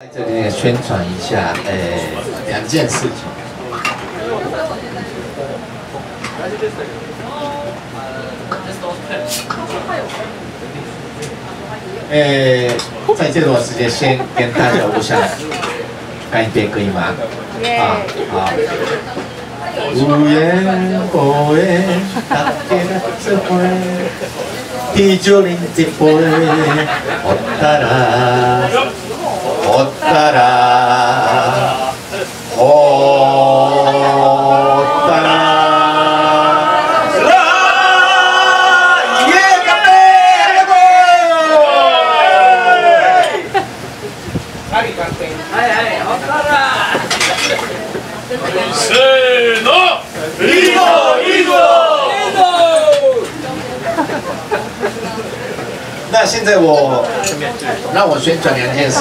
在这里也宣传一下，两件事情。在这段时间先跟大家我想干一杯可以吗？啊，好。无言不言，大天之会，地球人之会，我哒啦。 おったらおったらイエーカペーありがとうはいはいおったらせーのいいぞいいぞいいぞ那现在我让我宣传两件事。